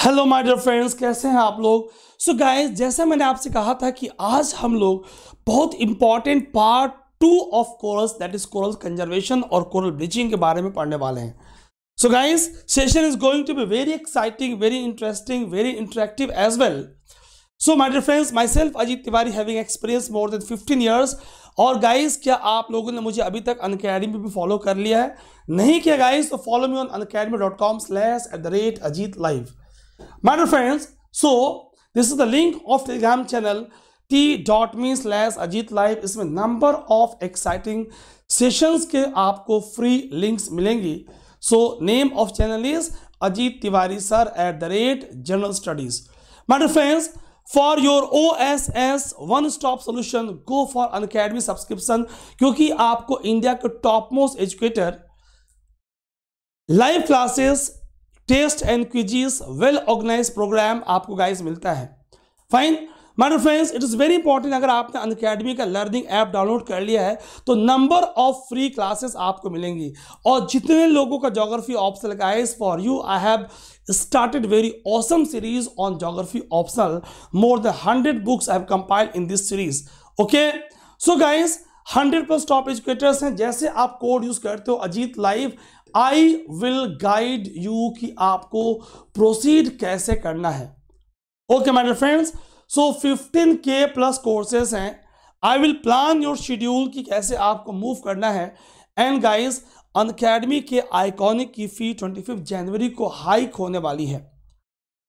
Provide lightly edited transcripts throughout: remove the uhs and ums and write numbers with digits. Hello my dear friends, कैसे हैं आप लोग। सो गाइस, जैसे मैंने आपसे कहा था कि आज हम लोग बहुत important part 2 of corals, that is coral conservation और कोरल ब्लीचिंग के बारे में पढ़ने वाले हैं। So guys, session is going to be very exciting, very interesting, very interactive as well. So my dear friends, myself Ajit Tiwari having experience more than 15 years. और guys, क्या आप लोगों ने मुझे अभी तक अनअकैडमी पे फॉलो कर लिया है? नहीं किया गाइस तो follow me on unacademy.com/@ajitlive। My dear friends, so this is the link of Telegram channel t.me/AjitLive। इसमें number of exciting sessions के आपको free links मिलेंगी। So name of channel is Ajit Tiwari sir @ General Studies। My dear friends, for your OSS one stop solution go for Unacademy subscription, क्योंकि आपको India के top most educator, live classes, test and quizzes, well organise programme आपको guys मिलता है। Fine my dear friends, it is very important. अगर आपने Unacademy का learning app download कर लिया है तो नंबर ऑफ फ्री क्लासेस आपको मिलेंगी। और जितने लोगों का geography optional guys, for you I have started very awesome series on geography optional। More than 100 books I have compiled in this series। Okay, so guys, 100+ top educators हैं। जैसे आप code use करते हो Ajit live, I will guide you कि आपको proceed कैसे करना है। Okay my dear friends, so 15K+ courses हैं। I will plan your schedule कि कैसे आपको मूव करना है। एंड गाइज, अनअकैडमी के आइकॉनिक की फी 25 जनवरी को हाइक होने वाली है।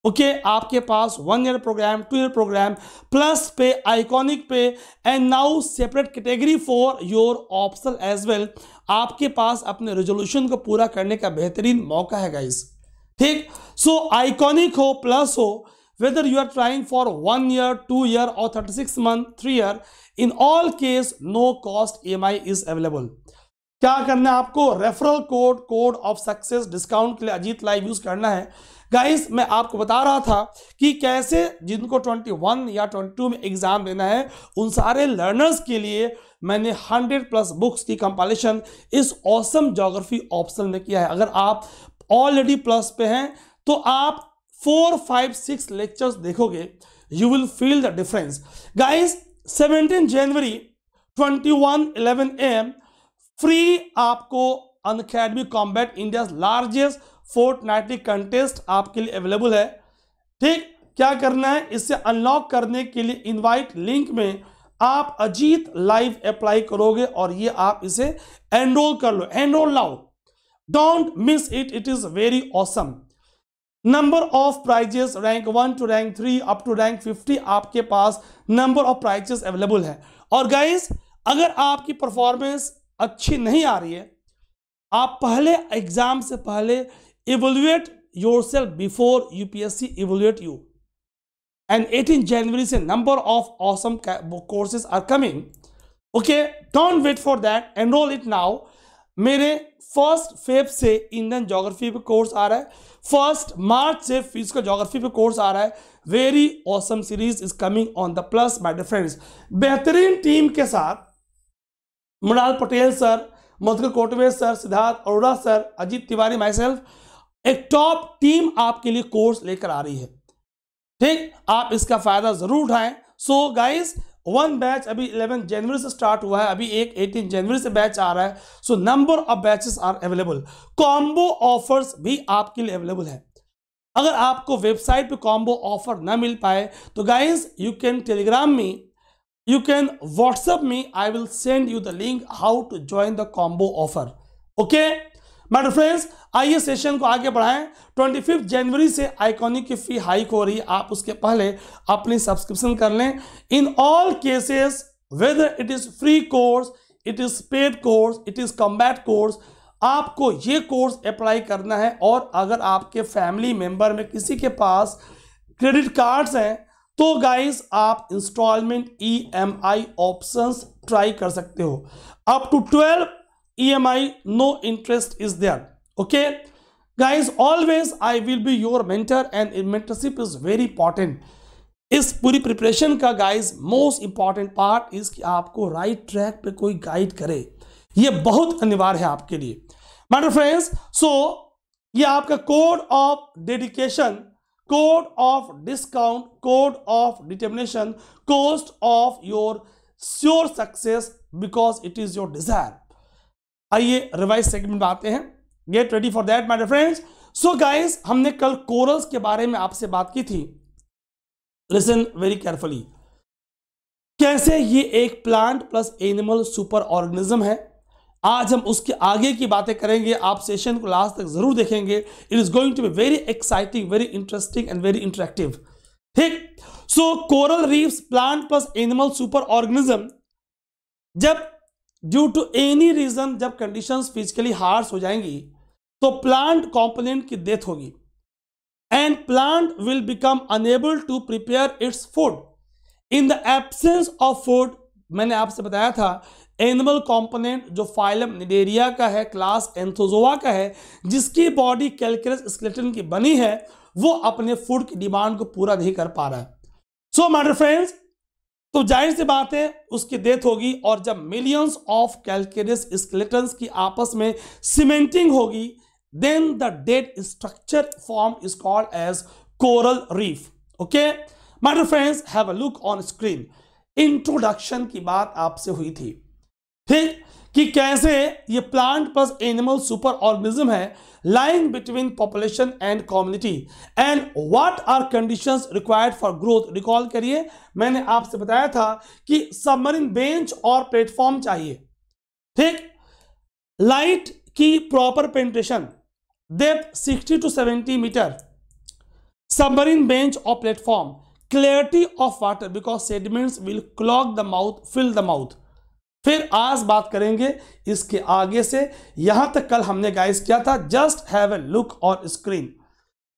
ओके आपके पास 1 year programme, 2 year programme, plus पे, आइकॉनिक पे, and now separate category for your optional as well. आपके पास अपने रेजोल्यूशन को पूरा करने का बेहतरीन मौका है गाइस, ठीक। सो आइकॉनिक हो, प्लस हो, whether you are trying for 1 year, 2 year or 36 month, 3 year, in all case no cost EMI is available। क्या करना है आपको? Referral code, code of success discount के लिए अजीत लाइव यूज करना है। गाइस, मैं आपको बता रहा था कि कैसे जिनको 21 या 22 में एग्जाम देना है, उन सारे लर्नर्स के लिए मैंने 100+ बुक्स की कंपाइलेशन इस ऑसम ज्योग्राफी ऑप्शन में किया है। अगर आप ऑलरेडी प्लस पे हैं तो आप 4, 5, 6 लेक्चर्स देखोगे, you will feel the difference. Guys, 17 जनवरी 21:11 AM फ्री आपको Unacademy combat, India largest fortnightly contest आपके लिए अवेलेबल है, ठीक। क्या करना है? इससे अनलॉक करने के लिए इनवाइट लिंक में आप अजीत लाइव अप्लाई करोगे और ये आप इसे एनरोल कर लो। Enrol now, don't miss it, it is very awesome. Number of prizes rank 1 to rank 3 up to rank 50 आपके पास नंबर ऑफ प्राइजेस अवेलेबल है। और गाइज, अगर आपकी परफॉर्मेंस अच्छी नहीं आ रही है, आप पहले एग्जाम से पहले evaluate yourself before UPSC evaluate you. And 18 जनवरी से number of awesome courses are coming. Okay, don't wait for that, enrol it now. मेरे 1 फ़रवरी से इंडियन ज्योग्राफी पे कोर्स आ रहा है, 1 मार्च से फिजिकल ज्योग्राफी पे कोर्स आ रहा है। Very awesome series is coming on the plus my dear friends, बेहतरीन टीम के साथ। Mrinal Patel sir, Madhukar Kotwe sir, Siddharth Arora sir, Ajit Tiwari, myself, एक टॉप टीम आपके लिए कोर्स लेकर आ रही है, ठीक। आप इसका फायदा जरूर उठाएं। सो गाइज, 1 बैच अभी 11 जनवरी से स्टार्ट हुआ है, अभी एक 18 जनवरी से बैच आ रहा है। So number of batches are available. Combo offers भी आपके लिए अवेलेबल है। अगर आपको वेबसाइट पर कॉम्बो ऑफर ना मिल पाए तो guys, you can Telegram me, you can WhatsApp me, I will send you the link how to join the combo offer। Okay my dear friends, आइए सेशन को आगे बढ़ाएं। 25 जनवरी से आइकॉनिक की फी हाइक हो रही है, आप उसके पहले अपनी सब्सक्रिप्शन कर लें। In all cases, whether it is free course, it is paid course, it is combat course, आपको ये कोर्स अप्लाई करना है। और अगर आपके फैमिली मेंबर में किसी के पास क्रेडिट कार्ड्स हैं तो गाइस, आप इंस्टॉलमेंट EMI ऑप्शंस ट्राई कर सकते हो। Up to 12 EMI, no interest is there. Okay guys, always I will be your mentor and mentorship is very important. इस पूरी प्रिपरेशन का guys most important part is कि आपको right track पे कोई गाइड करे, ये बहुत अनिवार्य है आपके लिए माय डियर फ्रेंड्स। सो ये आपका code of dedication, code of discount, code of determination, cost of your sure success because it is your desire. आइए रिवाइज सेगमेंट में आते हैं. Get ready for that my dear friends. So guys, हमने कल corals के बारे में आपसे बात की थी. लिसन वेरी केयरफुली, कैसे ये एक plant plus animal super organism है. आज हम उसके आगे की बातें करेंगे. आप सेशन को लास्ट तक जरूर देखेंगे. It is going to be very exciting, very interesting and very interactive. ठीक. So coral reefs, plant plus animal super organism, जब ड्यू टू एनी रीजन जब कंडीशंस फिजिकली हार्श हो जाएंगी तो प्लांट कॉम्पोनेंट की डेथ होगी and plant will become unable to prepare its food. In the absence of food, मैंने आपसे बताया था, एनिमल कंपोनेंट जो फाइलम निडेरिया का है, क्लास एंथोजोआ का है, जिसकी बॉडी कैल्केरस स्केलेटन की बनी है, वो अपने फूड की डिमांड को पूरा नहीं कर पा रहा है. सो माय डियर फ्रेंड्स, तो जाहिर सी बात है उसकी डेथ होगी. और जब मिलियंस ऑफ कैल्केरस स्केलेटन्स की आपस में सीमेंटिंग होगी, then the dead structure form is called as coral reef. Okay my dear friends, have a look on screen. Introduction की बात आपसे हुई थी, ठीक, कि कैसे ये plant plus animal super organism है, lying between population and community and what are conditions required for growth. Recall करिए, मैंने आपसे बताया था कि सबमरीन बेंच और प्लेटफॉर्म चाहिए, ठीक, लाइट की proper penetration, depth 60 to 70 metre, submarine bench और platform, clarity of water because sediments will clog the mouth, fill the mouth. फिर आज बात करेंगे इसके आगे से. यहां तक कल हमने गाइस किया था. Just have a look on screen.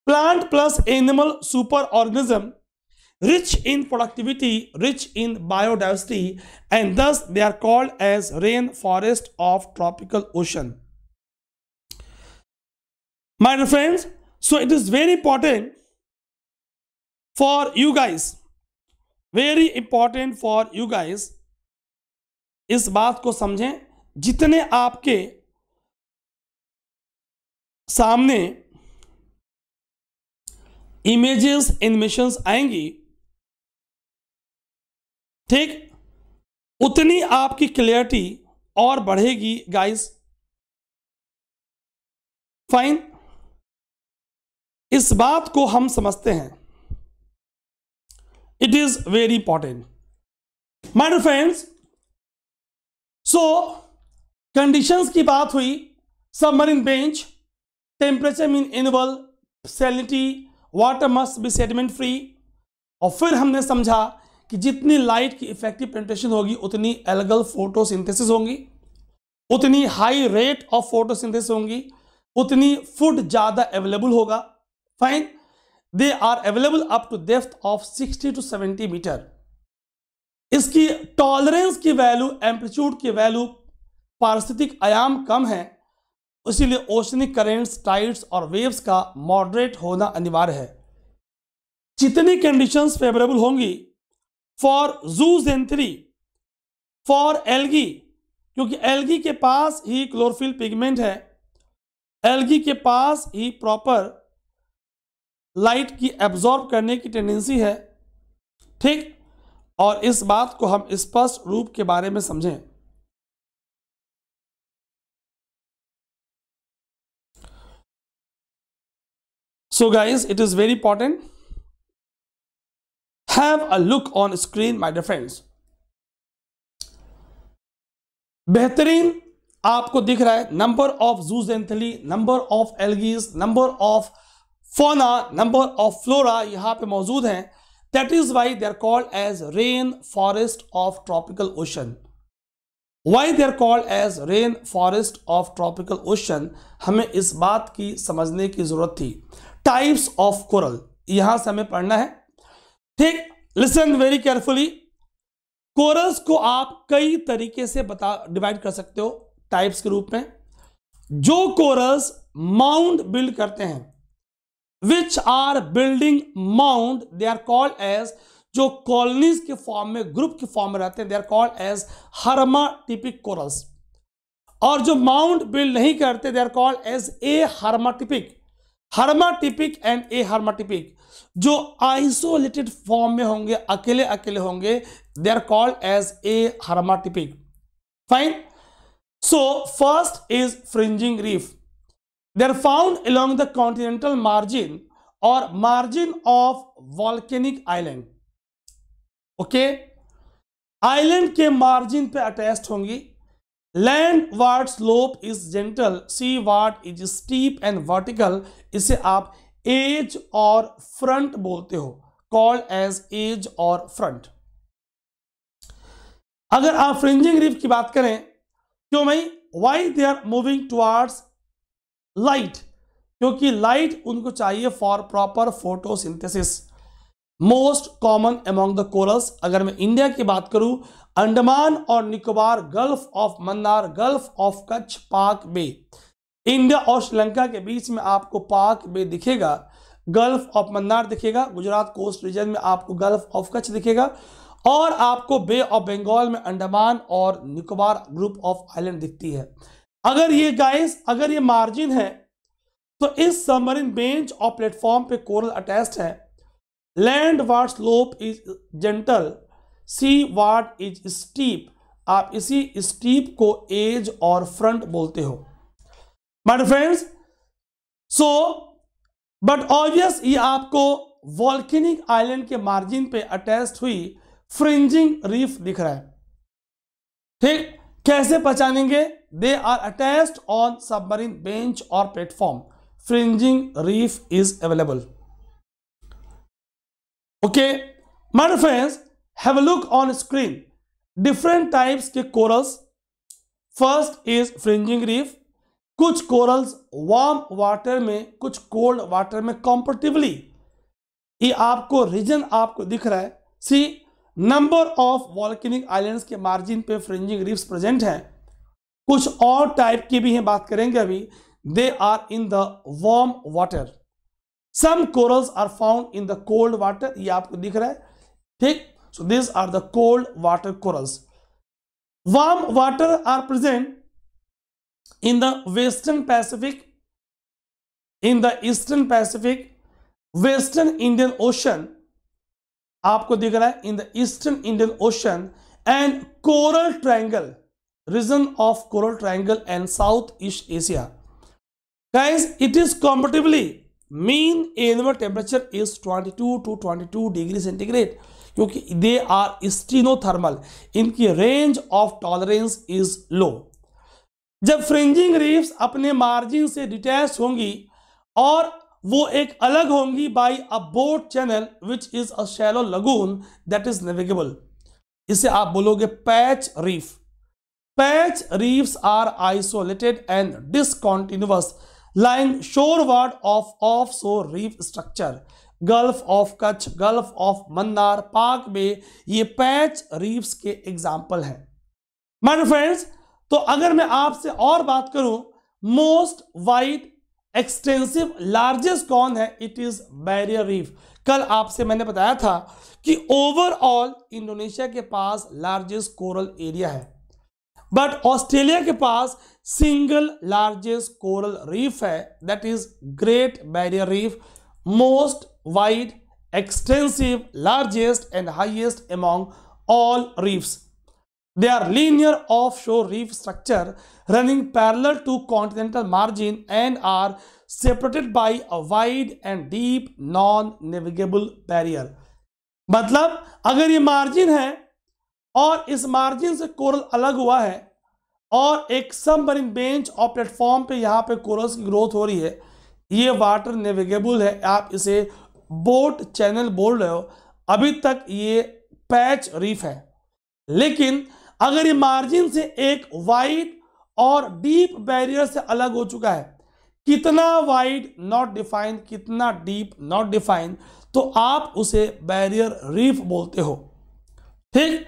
Plant plus animal super organism rich in productivity, rich in biodiversity and thus they are called as rain forest of tropical ocean. My dear friends, so it is very important for you guys, very important for you guys. इस बात को समझें. जितने आपके सामने images, animations आएंगी, ठीक, उतनी आपकी क्लियरिटी और बढ़ेगी गाइस. फाइन, इस बात को हम समझते हैं. It is very important my dear friends. so conditions की बात हुई, submarine bench, temperature mean annual, salinity, water must be sediment free. और फिर हमने समझा कि जितनी light की effective penetration होगी उतनी algal photosynthesis होंगी, उतनी high rate of photosynthesis होंगी, उतनी food ज़्यादा available होगा. fine, they are available up to depth of 60 to 70 metre. इसकी टॉलरेंस की वैल्यू, एम्पलीट्यूड की वैल्यू, पारिस्थितिक आयाम कम है, इसीलिए ओशनिक करेंट्स, टाइड्स और वेव्स का मॉडरेट होना अनिवार्य है. जितनी कंडीशंस फेवरेबल होंगी फॉर जूजेंथरी, फॉर एल्गी, क्योंकि एल्गी के पास ही क्लोरोफिल पिगमेंट है, एल्गी के पास ही प्रॉपर लाइट की एब्जॉर्ब करने की टेंडेंसी है, ठीक. और इस बात को हम स्पष्ट रूप के बारे में समझें. So guys, it is very important. Have a look on screen my dear friends. बेहतरीन आपको दिख रहा है. Number of zooxanthellae, number of algaes, number of fauna, number of flora यहाँ पे मौजूद हैं. That is why they are called as rain forest of tropical ocean. Why they are called as rain forest of tropical ocean, हमें इस बात की समझने की जरूरत थी. टाइप्स ऑफ कोरल यहाँ से हमें पढ़ना है, ठीक. Listen very carefully. कोरल्स को आप कई तरीके से डिवाइड कर सकते हो टाइप्स के रूप में. जो कोरल्स माउंड बिल्ड करते हैं, Which are building mound, they are called as, जो colonies के फॉर्म में, ग्रुप के फॉर्म में रहते हैं, they are called as hermatypic corals. और जो mound build नहीं करते, they are called as ahermatypic. Hermatypic and ahermatypic जो आइसोलेटेड फॉर्म में होंगे, अकेले अकेले होंगे, they are called as ahermatypic. Fine. So first is fringing reef. They are found along the continental margin और margin of volcanic island. Okay, island के margin पे attached होंगी. Landward slope is gentle, seaward is steep and vertical. इसे आप edge और front बोलते हो, called as edge और फ्रंट. अगर आप फ्रिंजिंग रीफ की बात करें, क्यों भाई, why they are moving towards light, क्योंकि लाइट उनको चाहिए for proper photosynthesis. Most common among the corals. अगर मैं इंडिया की बात करूं, अंडमान और Nicobar, gulf of Mannar, gulf of Kutch, Palk bay. India और श्रीलंका के बीच में आपको पाक बे दिखेगा, गल्फ ऑफ मन्नार दिखेगा. गुजरात कोस्ट रीजन में आपको गल्फ ऑफ कच्छ दिखेगा और आपको बे ऑफ बंगाल में अंडमान और निकोबार ग्रुप ऑफ आइलैंड दिखती है. अगर ये गाइस, अगर ये मार्जिन है तो इस सबमरीन बेंच और प्लेटफॉर्म पे कोरल अटैच्ड है. Landward slope is gentle, seaward is steep. आप इसी स्टीप को एज और फ्रंट बोलते हो my friends. So but obvious ये आपको वॉल्केनिक आइलैंड के मार्जिन पे अटैच्ड हुई फ्रिंजिंग रीफ दिख रहा है. ठीक, कैसे पहचानेंगे? They are attached on submarine bench और platform. Fringing reef is available. Okay, my friends, have a look on screen. Different types के corals. First is fringing reef. कुछ corals warm water में, कुछ cold water में comfortably. ये आपको region आपको दिख रहा है. See, number of volcanic islands के margin पे fringing reefs present हैं. कुछ और type की भी हैं, बात करेंगे अभी. They are in the warm water. Some corals are found in the cold water. ये आपको दिख रहा है. ठीक, so these are the cold water corals. Warm water are present in the Western Pacific, in the Eastern Pacific, Western Indian Ocean. आपको दिख रहा है in the Eastern Indian Ocean and Coral Triangle, region of Coral Triangle and Southeast Asia. Guys, it is comparatively mean annual temperature is 22 to 22 degree centigrade, क्योंकि they are stenothermal. इनकी range of tolerance is low. जब fringing reefs अपने margin से detach होंगी और वो एक अलग होंगी by a boat channel which is a shallow lagoon that is navigable. इसे आप बोलोगे patch reef. Patch reefs are isolated and discontinuous lying shoreward of offshore reef structure. Gulf of Kutch, Gulf of Mannar, Pak Bay, ये patch reefs के example हैं. My friends, तो अगर मैं आपसे और बात करूं, most wide, extensive, largest कौन है? It is barrier reef. कल आपसे मैंने बताया था कि overall इंडोनेशिया के पास largest coral area है, बट ऑस्ट्रेलिया के पास सिंगल लार्जेस्ट कोरल रीफ है, that is Great Barrier Reef. Most wide, extensive, largest and highest among all reefs. They are linear offshore reef structure running parallel to continental margin and are separated by a wide and deep non navigable barrier. मतलब अगर ये margin है और इस margin से coral अलग हुआ है और एक सबमरीन बेंच और प्लेटफॉर्म पे यहाँ पे कोरल्स की ग्रोथ हो रही है, ये वाटर नेविगेबल है, आप इसे बोट चैनल बोल रहे हो. अभी तक ये पैच रीफ है, लेकिन अगर ये मार्जिन से एक वाइड और डीप बैरियर से अलग हो चुका है, कितना वाइड नॉट डिफाइंड, कितना डीप नॉट डिफाइंड, तो आप उसे बैरियर रीफ बोलते हो. ठीक,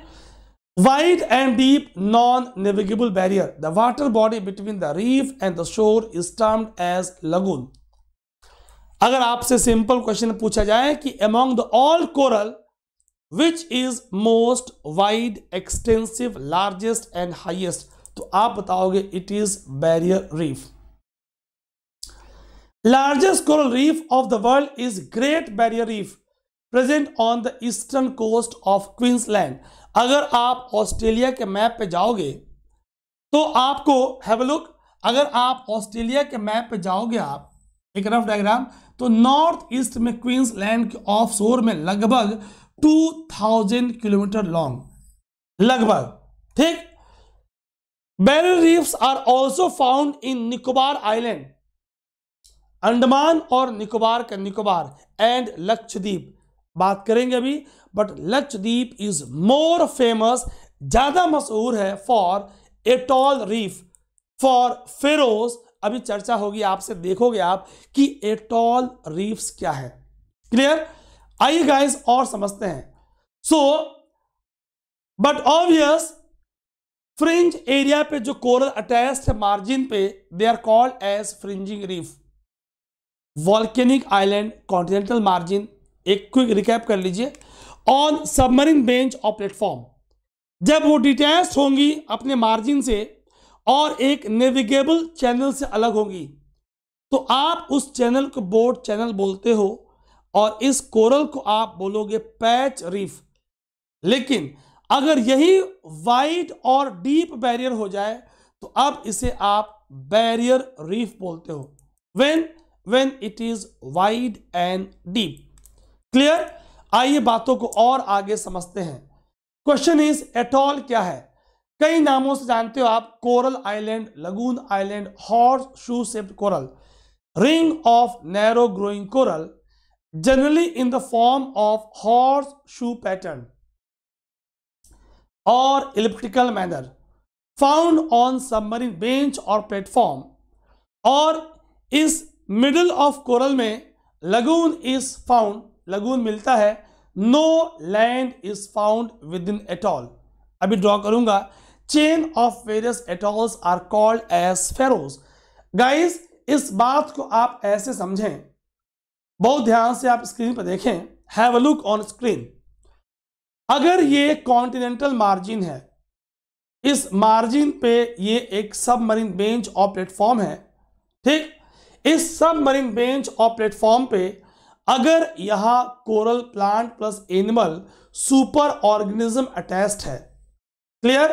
wide and deep non-navigable barrier. The water body between the reef and the shore is termed as lagoon. अगर आपसे simple question पूछा जाए कि among the all coral which is most wide, extensive, largest and highest, तो आप बताओगे it is barrier reef. Largest coral reef of the world is Great Barrier Reef, present on the eastern coast of Queensland. अगर आप Australia के map पे जाओगे तो आपको हैव अ लुक, अगर आप ऑस्ट्रेलिया के मैप पे जाओगे आप एक रफ डायग्राम, तो नॉर्थ ईस्ट में क्वींसलैंड के ऑफशोर में लगभग 2000 किलोमीटर लॉन्ग लगभग, ठीक। Barrier reefs are also found in Nicobar island, Andaman और निकोबार का निकोबार एंड लक्षद्वीप, बात करेंगे अभी। But Lakshadweep is more famous, ज्यादा मशहूर है for atoll reef for faros. अभी चर्चा होगी आपसे, देखोगे आप कि एटॉल रीफ्स क्या है, क्लियर। आइए गाइस और समझते हैं। So but obvious fringe area पे जो कोरल अटैच्ड मार्जिन पे, they are called as fringing reef. Volcanic island, continental margin, एक क्विक रिकैप कर लीजिए। ऑन सबमरीन बेंच और प्लेटफॉर्म, जब वो डिटैच होंगी अपने मार्जिन से और एक नेविगेबल चैनल से अलग होंगी, तो आप उस चैनल को बोट चैनल बोलते हो और इस कोरल को आप बोलोगे पैच रीफ। लेकिन अगर यही वाइड और डीप बैरियर हो जाए तो अब इसे आप बैरियर रीफ बोलते हो, when it is wide and deep, clear. आइए बातों को और आगे समझते हैं। क्वेश्चन इज एटॉल क्या है? कई नामों से जानते हो आप, coral island, lagoon island, horse shoe shaped coral, ring of narrow growing coral, generally in the form of horse shoe pattern और elliptical manner, found on submarine bench और प्लेटफॉर्म। और इस मिडल ऑफ कोरल में lagoon is found, lagoon मिलता है। No land is found within atoll, अभी draw करूंगा। Chain of various atolls are called as faros. Guys इस बात को आप ऐसे समझें, बहुत ध्यान से आप स्क्रीन पर देखें, have a look on screen. अगर ये कॉन्टिनेंटल मार्जिन है, इस मार्जिन पे ये एक सबमरीन बेंच और प्लेटफॉर्म है, ठीक। इस सबमरीन बेंच और प्लेटफॉर्म पे अगर यहाँ coral plant plus animal super organism attached है, क्लियर,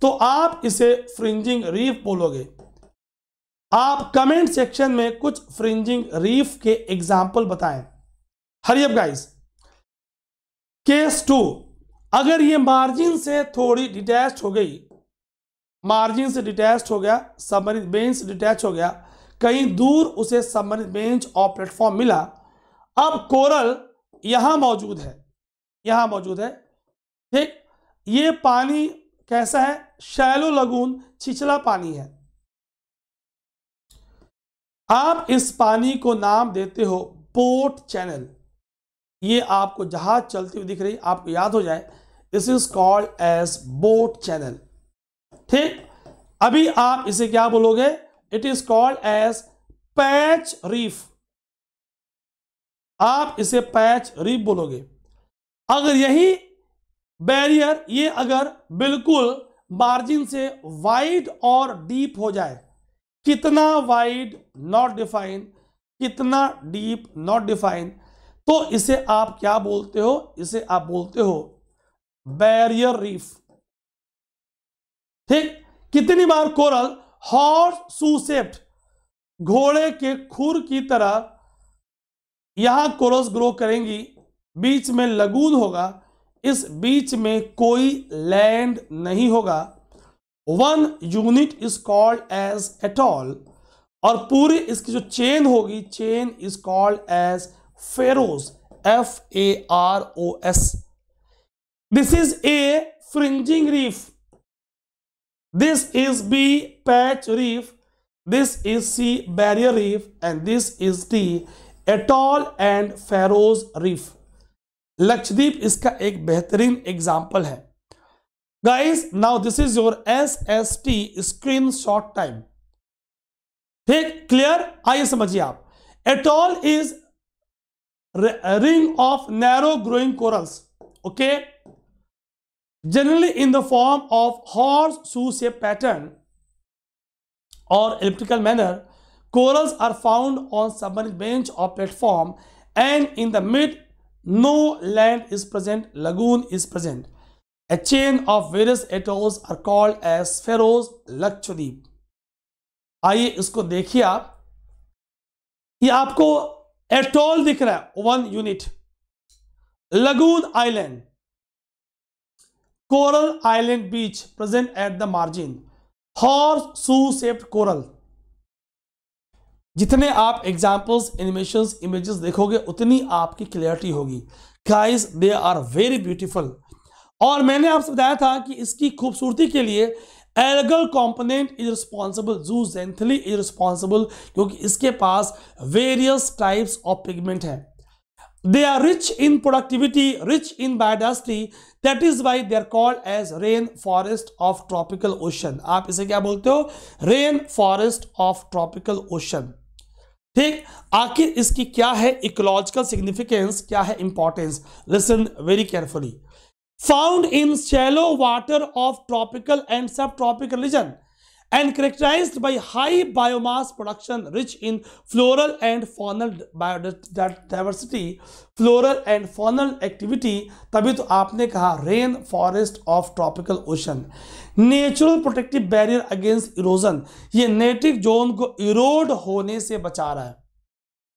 तो आप इसे फ्रिंजिंग रीफ बोलोगे। आप कमेंट सेक्शन में कुछ फ्रिंजिंग रीफ के एग्जाम्पल बताएं। Hurry up guys. केस 2, अगर ये मार्जिन से थोड़ी डिटैच हो गई, मार्जिन से डिटैच हो गया, सबमरीन बेंच से डिटैच हो गया, कहीं दूर उसे सबमरीन बेंच और प्लेटफॉर्म मिला। अब कोरल यहां मौजूद है, यहां मौजूद है, ठीक। ये पानी कैसा है? शैलो लगून, छिछला पानी है। आप इस पानी को नाम देते हो बोट चैनल। ये आपको जहाज चलती हुई दिख रही, आपको याद हो जाए, this is called as boat channel, ठीक। अभी आप इसे क्या बोलोगे? It is called as patch reef, आप इसे पैच रीफ बोलोगे। अगर यही बैरियर, ये अगर बिल्कुल मार्जिन से वाइड और डीप हो जाए, कितना वाइड नॉट डिफाइन, कितना डीप नॉट डिफाइन, तो इसे आप क्या बोलते हो? इसे आप बोलते हो बैरियर रीफ, ठीक। कितनी बार कोरल हॉर्स शू शेप्ड, घोड़े के खुर की तरह यहां कोरल्स ग्रो करेंगी, बीच में लगून होगा, इस बीच में कोई लैंड नहीं होगा। 1 unit is called as atoll और पूरी इसकी जो चेन होगी, chain is called as faros, FAROS। This is A fringing reef, this is B patch reef, this is C barrier reef and this is D atoll and faros reef. Lakshadweep इसका एक बेहतरीन example है guys. Now this is your SST screen shot time, ठीक, clear. आइए समझिए आप, atoll is ring of narrow growing corals, okay, generally in the form of horse shoe shape pattern और elliptical manner. Corals are found on submarine bench or platform, and in the mid, no land is present, lagoon is present. A chain of various atolls are called as Faroes Lakshadweep. आइए इसको देखिए आप, ये आपको atoll दिख रहा है, one unit, lagoon island, coral island बीच present at the margin, horse shoe shaped coral. जितने आप एग्जाम्पल्स, एनिमेशंस, इमेजेस देखोगे उतनी आपकी क्लियरिटी होगी. Guys they are very beautiful. और मैंने आपसे बताया था कि इसकी खूबसूरती के लिए algal component is responsible, zooxanthellae is responsible, क्योंकि इसके पास वेरियस टाइप्स ऑफ पिगमेंट है. They are rich in productivity, rich in biodiversity, that is why they are called as rain forest of tropical ocean. आप इसे क्या बोलते हो? Rain forest of tropical ocean. ठीक, आखिर इसकी क्या है इकोलॉजिकल सिग्निफिकेंस, क्या है importance? Listen very carefully. Found in shallow water of tropical and subtropical region and characterized by high biomass production, rich in floral and faunal biodiversity, floral and faunal activity. तभी तो आपने कहा rain forest of tropical ocean. Natural protective barrier against erosion, ये native zone को erode होने से बचा रहा है.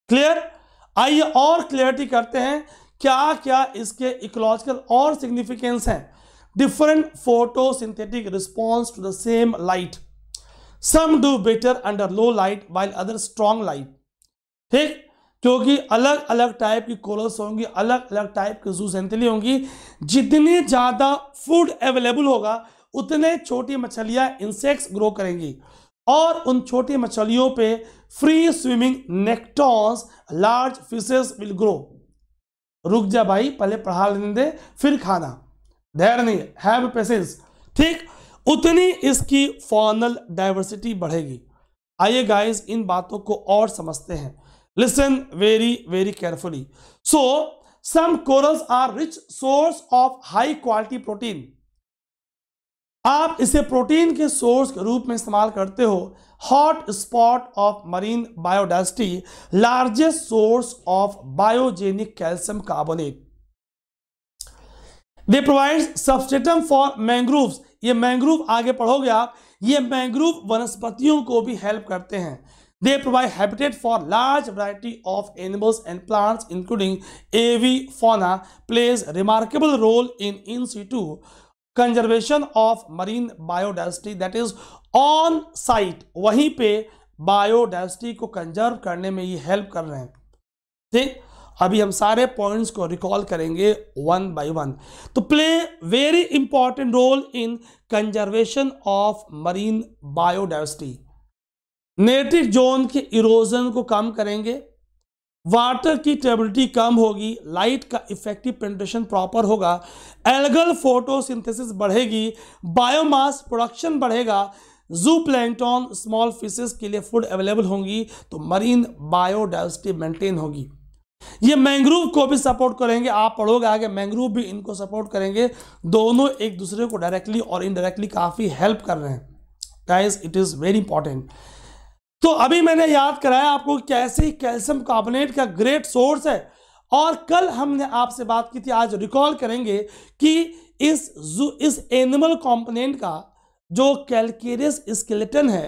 क्लियर? आइए और क्लियरिटी करते हैं क्या क्या इसके इकोलॉजिकल और सिग्निफिकेंस हैं. Different photosynthetic response to the same light, some do better under low light while other strong light. ठीक, क्योंकि अलग अलग टाइप की कोरल्स होंगी, अलग अलग टाइप की जूसेंथली होंगी. जितने ज़्यादा फूड अवेलेबल होगा उतने छोटी मछलियाँ, इंसेक्ट्स ग्रो करेंगी, और उन छोटी मछलियों पे free swimming nektons, large fishes will grow. रुक जा भाई, पहले पढ़ा लेने दे फिर खाना, धैर्य नहीं, हैव पेशेंस. ठीक, उतनी इसकी फॉनल डाइवर्सिटी बढ़ेगी. आइए गाइस इन बातों को और समझते हैं. Listen very very carefully. So some corals are rich source of high quality protein, आप इसे प्रोटीन के सोर्स के रूप में इस्तेमाल करते हो. Hot spot of marine biodiversity, largest source of biogenic calcium carbonate. They provide substratum for mangroves, ये मैंग्रोव आगे पढ़ोगे आप, ये मैंग्रोव वनस्पतियों को भी हेल्प करते हैं. They provide habitat for large variety of animals and plants including avifauna, plays remarkable role in situ conservation of marine biodiversity, that is on site, वहीं पे बायोडाइवर्सिटी को कंजर्व करने में ये हेल्प कर रहे हैं. ठीक, अभी हम सारे पॉइंट्स को रिकॉल करेंगे वन बाय वन. तो play very important role in conservation of marine biodiversity, native zone के इरोजन को कम करेंगे, वाटर की टेबिलिटी कम होगी, लाइट का इफेक्टिव पेनिट्रेशन प्रॉपर होगा, एल्गल फोटोसिंथेसिस बढ़ेगी, बायोमास प्रोडक्शन बढ़ेगा, जू प्लैंकटन स्मॉल फिशेस के लिए फूड अवेलेबल होंगी, तो मरीन बायोडाइवर्सिटी मेंटेन होगी. ये मैंग्रोव को भी सपोर्ट करेंगे, आप पढ़ोगे आगे मैंग्रोव भी इनको सपोर्ट करेंगे. दोनों एक दूसरे को डायरेक्टली और इनडायरेक्टली काफ़ी हेल्प कर रहे हैं. Guys it is very important. तो अभी मैंने याद कराया आपको कैसे कैल्शियम कार्बोनेट का ग्रेट सोर्स है, और कल हमने आपसे बात की थी, आज रिकॉल करेंगे कि इस एनिमल कंपोनेंट का जो कैल्केरियस स्केलेटन है,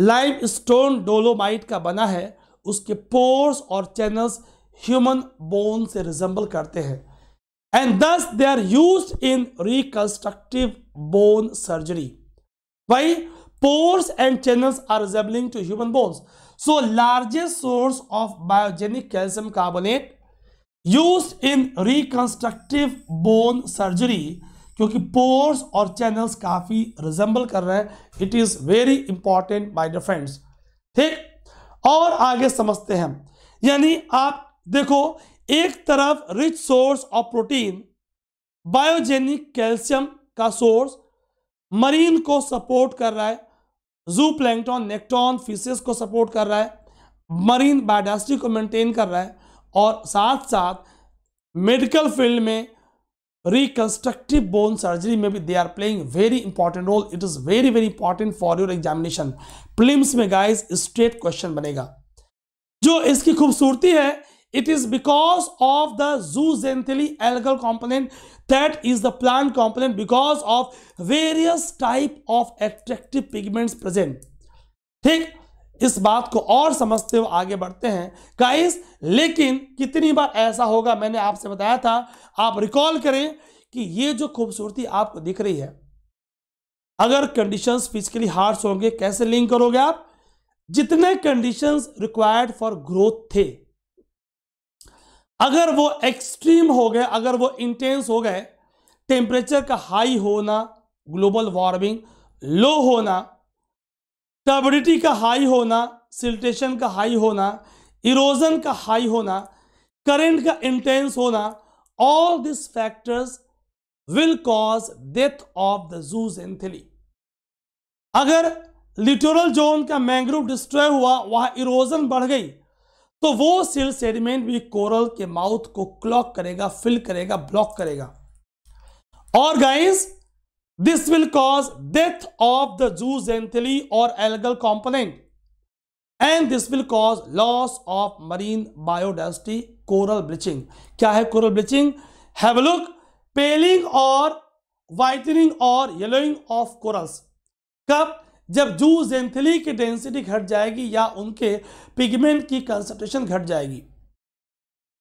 लाइम स्टोन डोलोमाइट का बना है, उसके पोर्स और चैनल्स ह्यूमन बोन से रिजेंबल करते हैं, and thus they are used in reconstructive bone surgery. भाई pores and channels are resembling to human bones, so largest source of biogenic calcium carbonate used in reconstructive bone surgery, क्योंकि pores और channels काफ़ी resemble कर रहे हैं. It is very important my dear friends. ठीक, और आगे समझते हैं. यानी आप देखो, एक तरफ rich source of protein, biogenic calcium का source मरीन को सपोर्ट कर रहा है, जू प्लैंकटन नेक्टॉन फिशेस को सपोर्ट कर रहा है, मरीन बायोडाइवर्सिटी को मेंटेन कर रहा है, और साथ साथ मेडिकल फील्ड में रिकंस्ट्रक्टिव बोन सर्जरी में भी दे are playing very important role. It is very very important for your examination. Prelims में गाइस स्ट्रेट क्वेश्चन बनेगा. जो इसकी खूबसूरती है, it is because of the zooxanthellae algal component, that is the plant component, because of various type of attractive pigments present. ठीक, इस बात को और समझते हुए आगे बढ़ते हैं गाइस. लेकिन कितनी बार ऐसा होगा, मैंने आपसे बताया था, आप रिकॉल करें कि ये जो खूबसूरती आपको दिख रही है, अगर कंडीशंस फिजिकली हार्ड होंगे कैसे लिंक करोगे आप? जितने कंडीशंस रिक्वायर्ड फॉर ग्रोथ थे, अगर वो एक्सट्रीम हो गए, अगर वो इंटेंस हो गए, टेम्परेचर का हाई होना, ग्लोबल वार्मिंग, लो होना, टर्बिडिटी का हाई होना, सिल्टेशन का हाई होना, इरोजन का हाई होना, करंट का इंटेंस होना, all this factors will cause death of the zooxanthellae. अगर लिटोरल जोन का मैंग्रोव डिस्ट्रॉय हुआ, वहां इरोजन बढ़ गई, तो वो सिल सेडिमेंट भी कोरल के माउथ को क्लॉक करेगा, फिल करेगा, ब्लॉक करेगा. और guys this will cause death of the zooxanthellae और algal component, and this will cause loss of marine biodiversity, coral bleaching. क्या है coral bleaching? Have a look. Paling और वाइटनिंग और येलोइंग ऑफ कोरल्स. कब? जब zooxanthellae की density घट जाएगी या उनके पिगमेंट की कंसंट्रेशन घट जाएगी.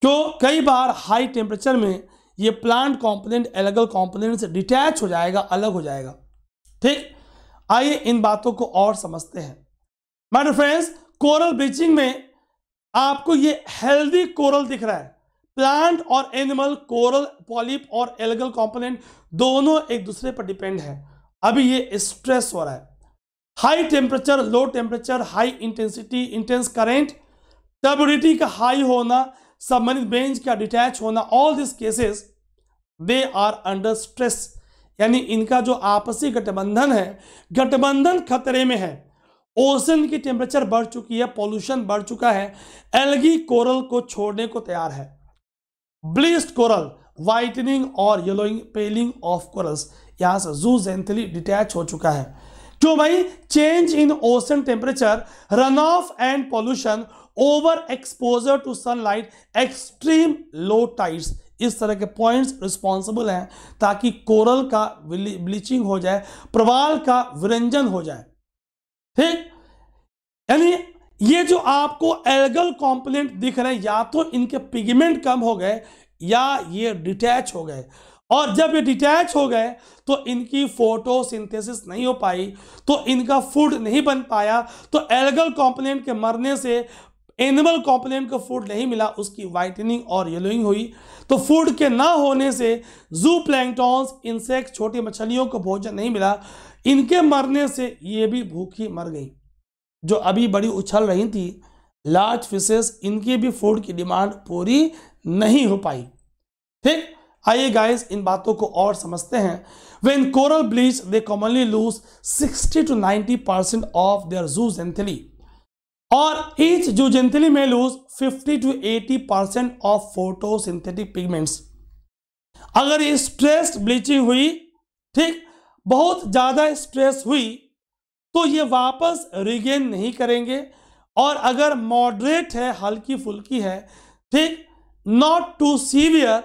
तो कई बार हाई टेम्परेचर में ये प्लांट कंपोनेंट एल्गल कंपोनेंट से डिटैच हो जाएगा, अलग हो जाएगा. ठीक, आइए इन बातों को और समझते हैं. My dear friends, coral bleaching में आपको ये हेल्दी कोरल दिख रहा है. प्लांट और एनिमल, कोरल पॉलिप और एल्गल कंपोनेंट, दोनों एक दूसरे पर डिपेंड है. अभी ये स्ट्रेस हो रहा है, high temperature, low temperature, high intensity, intense current, turbidity का हाई होना, संबंधित बेंच का डिटैच होना, all this cases they are under stress. यानी इनका जो आपसी गठबंधन है, गठबंधन खतरे में है. ओशन की टेम्परेचर बढ़ चुकी है, पॉल्यूशन बढ़ चुका है, एल्गी कोरल को छोड़ने को तैयार है. ब्लीच्ड कोरल, वाइटनिंग और येलोइंग, पेलिंग ऑफ कोरल्स, यहाँ से zooxanthellae डिटैच हो चुका है. तो भाई change in ocean temperature, run off and pollution, over exposure to sunlight, extreme low tides, इस तरह के पॉइंट्स रिस्पॉन्सिबल हैं ताकि कोरल का ब्लीचिंग हो जाए, प्रवाल का विरंजन हो जाए. ठीक, यानी ये जो आपको एल्गल कंपोनेंट दिख रहे हैं, या तो इनके पिगमेंट कम हो गए या ये डिटैच हो गए. और जब ये डिटैच हो गए तो इनकी फोटोसिंथेसिस नहीं हो पाई, तो इनका फूड नहीं बन पाया, तो एल्गल कंपोनेंट के मरने से एनिमल कंपोनेंट को फूड नहीं मिला, उसकी वाइटनिंग और येलोइंग हुई. तो फूड के ना होने से ज़ूप्लैंक्टॉन्स, इंसेक्ट, छोटी मछलियों को भोजन नहीं मिला, इनके मरने से ये भी भूखी मर गई. जो अभी बड़ी उछल रही थी, लार्ज फिशेस, इनकी भी फूड की डिमांड पूरी नहीं हो पाई. ठीक, आइए गाइस इन बातों को और समझते हैं. When coral bleach they commonly lose 60 to 90% of their zooxanthellae, और ईच zooxanthellae में lose 50 to 80% of photosynthetic pigments. अगर ये स्ट्रेस ब्लीचिंग हुई, ठीक, बहुत ज्यादा स्ट्रेस हुई, तो ये वापस रिगेन नहीं करेंगे. और अगर मॉडरेट है, हल्की फुल्की है, ठीक, नॉट टू सीवियर,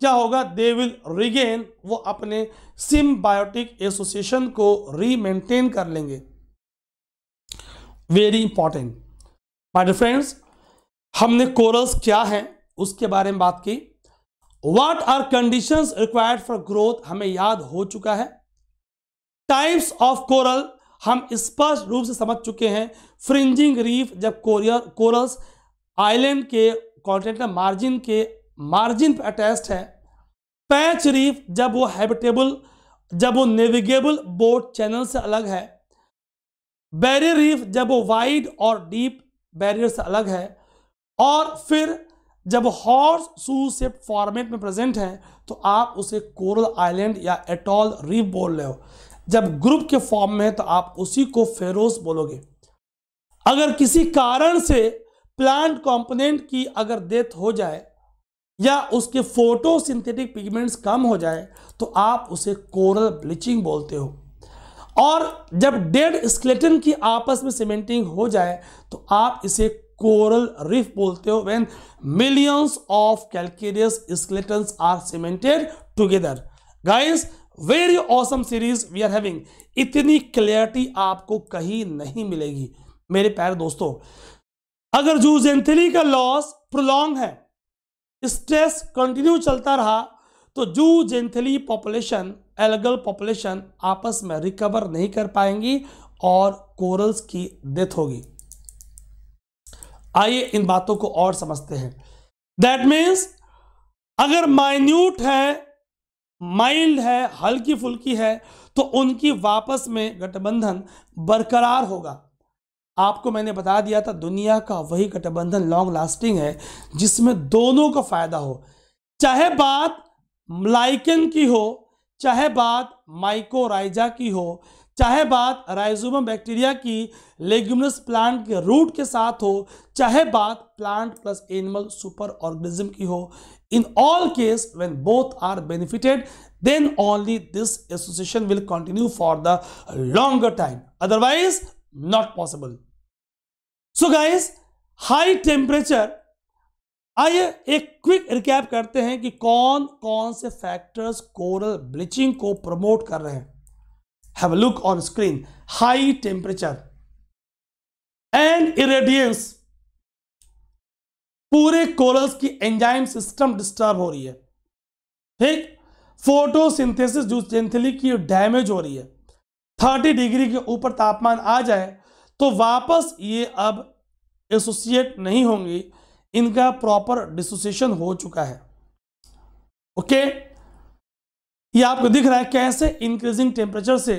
क्या होगा? दे विल रिगेन, वो अपने सिम्बायोटिक एसोसिएशन को रीमेंटेन कर लेंगे. Very important my dear friends. हमने कोरल्स क्या हैं उसके बारे में बात की. What are conditions required for growth हमें याद हो चुका है. टाइप्स ऑफ कोरल हम स्पष्ट रूप से समझ चुके हैं. फ्रिंजिंग रीफ, जब कोरल्स आइलैंड के कॉन्टिनेंटल मार्जिन के पर अटैच्ड है. पैच रीफ, जब वो हैबिटेबल, जब वो नेविगेबल बोट चैनल से अलग है. बैरियर रीफ, जब वो वाइड और डीप बैरियर से अलग है. और फिर जब हॉर्स शू शेप फॉर्मेट में प्रेजेंट है तो आप उसे कोरल आइलैंड या एटॉल रीफ बोल रहे हो. जब ग्रुप के फॉर्म में है तो आप उसी को फेरोस बोलोगे. अगर किसी कारण से प्लांट कंपोनेंट की अगर डेथ हो जाए या उसके फोटोसिंथेटिक पिगमेंट्स कम हो जाए तो आप उसे कोरल ब्लीचिंग बोलते हो। और जब डेड स्केलेटन की आपस में सीमेंटिंग हो जाए तो आप इसे कोरल रीफ बोलते हो। When millions of calcareous skeletons are cemented together. Guys very awesome series we are having, इतनी क्लियरिटी आपको कहीं नहीं मिलेगी। मेरे प्यारे दोस्तों, अगर जूजेंथली का लॉस प्रोलॉन्ग है, स्ट्रेस कंटिन्यू चलता रहा, तो जूजेंथली पॉपुलेशन, एलगल पॉपुलेशन आपस में रिकवर नहीं कर पाएंगी और कोरल्स की डेथ होगी। आइए इन बातों को और समझते हैं। दैट मीन्स अगर माइन्यूट है, माइल्ड है, हल्की फुल्की है, तो उनकी वापस में गठबंधन बरकरार होगा। आपको मैंने बता दिया था दुनिया का वही गठबंधन लॉन्ग लास्टिंग है जिसमें दोनों का फायदा हो, चाहे बात लाइकेन की हो, चाहे बात माइकोराइजा की हो, चाहे बात राइजोबियम बैक्टीरिया की लेग्यूमिनस प्लांट के रूट के साथ हो, चाहे बात plant plus animal super organism की हो। In all case when both are benefited then only this association will continue for the longer time, otherwise not possible. So guys high temperature, आइए एक क्विक रिकैप करते हैं कि कौन कौन से फैक्टर्स कोरल ब्लीचिंग को प्रमोट कर रहे हैं। Have a look on screen. High temperature and irradiance, पूरे कोरल्स की एंजाइम सिस्टम डिस्टर्ब हो रही है, ठीक। फोटोसिंथेसिस जूजेंथली की डैमेज हो रही है। 30 डिग्री के ऊपर तापमान आ जाए तो वापस ये अब एसोसिएट नहीं होंगी, इनका प्रॉपर डिसोसिएशन हो चुका है। ओके, ये आपको दिख रहा है कैसे इंक्रीजिंग टेम्परेचर से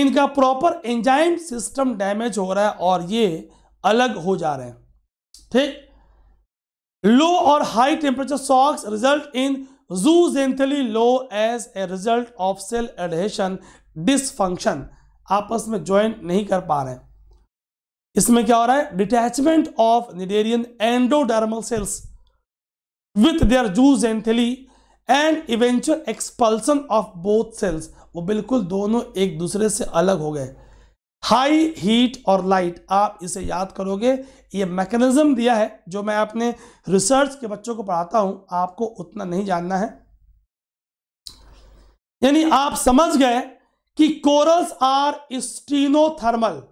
इनका प्रॉपर एंजाइम सिस्टम डैमेज हो रहा है और ये अलग हो जा रहे हैं, ठीक। लो और high temperature shocks result in zooxanthellae low as a result of cell adhesion dysfunction, आपस में ज्वाइन नहीं कर पा रहे हैं। इसमें क्या हो रहा है? Detachment of cnidarian endodermal cells with their zooxanthellae and eventual expulsion of both cells, वो बिल्कुल दोनों एक दूसरे से अलग हो गए। हाई हीट और लाइट, आप इसे याद करोगे, ये मैकेनिज्म दिया है जो मैं अपने रिसर्च के बच्चों को पढ़ाता हूं, आपको उतना नहीं जानना है। यानी आप समझ गए कि कोरल्स आर स्टीनोथर्मल,